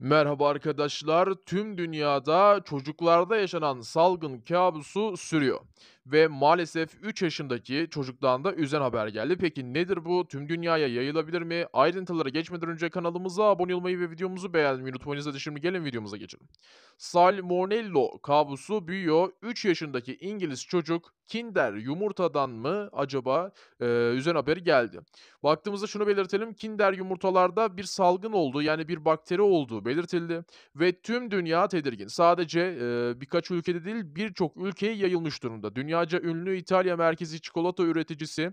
Merhaba arkadaşlar, tüm dünyada çocuklarda yaşanan salgın kabusu sürüyor ve maalesef 3 yaşındaki çocuktan da üzen haber geldi. Peki nedir bu? Tüm dünyaya yayılabilir mi? Ayrıntılara geçmeden önce kanalımıza abone olmayı ve videomuzu beğenmeyi unutmayınız. Hadi şimdi gelin videomuza geçelim. Salmonella kabusu büyüyor. 3 yaşındaki İngiliz çocuk Kinder yumurtadan mı acaba üzen haberi geldi. Baktığımızda şunu belirtelim. Kinder yumurtalarda bir salgın olduğu, yani bir bakteri olduğu belirtildi ve tüm dünya tedirgin. Sadece birkaç ülkede değil, birçok ülkeye yayılmış durumda. Dünyaca ünlü İtalya merkezi çikolata üreticisi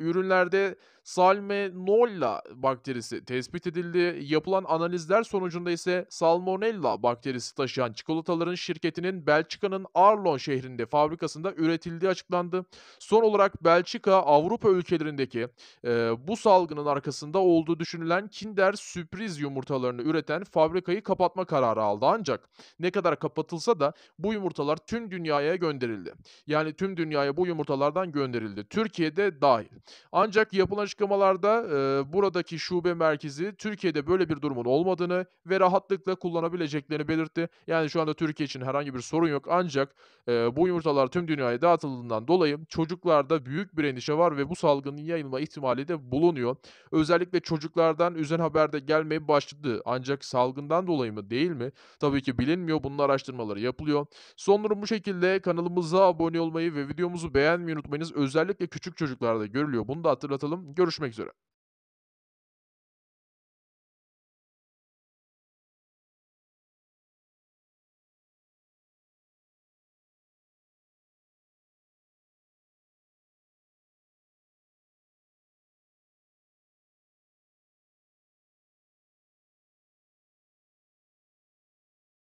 ürünlerde Salmonella bakterisi tespit edildi. Yapılan analizler sonucunda ise Salmonella bakterisi taşıyan çikolataların şirketinin Belçika'nın Arlon şehrinde fabrikasında üretildiği açıklandı. Son olarak Belçika, Avrupa ülkelerindeki bu salgının arkasında olduğu düşünülen Kinder sürpriz yumurtalarını üreten fabrikayı kapatma kararı aldı. Ancak ne kadar kapatılsa da bu yumurtalar tüm dünyaya gönderildi. Yani tüm dünyaya bu yumurtalardan gönderildi. Türkiye'de dahil. Ancak yapılan açıklamalarda buradaki şube merkezi Türkiye'de böyle bir durumun olmadığını ve rahatlıkla kullanabileceklerini belirtti. Yani şu anda Türkiye için herhangi bir sorun yok. Ancak bu yumurtalar tüm dünyaya dağıtıldığından dolayı çocuklarda büyük bir endişe var ve bu salgının yayılma ihtimali de bulunuyor. Özellikle çocuklardan üzen haber de gelmeye başladı. Ancak salgından dolayı mı değil mi? Tabii ki bilinmiyor. Bunun araştırmaları yapılıyor. Son durum bu şekilde. Kanalımıza abone olmayı ve videomuzu beğenmeyi unutmayınız. Özellikle küçük çocuklarda görülüyor. Bunu da hatırlatalım. Görüşmek üzere.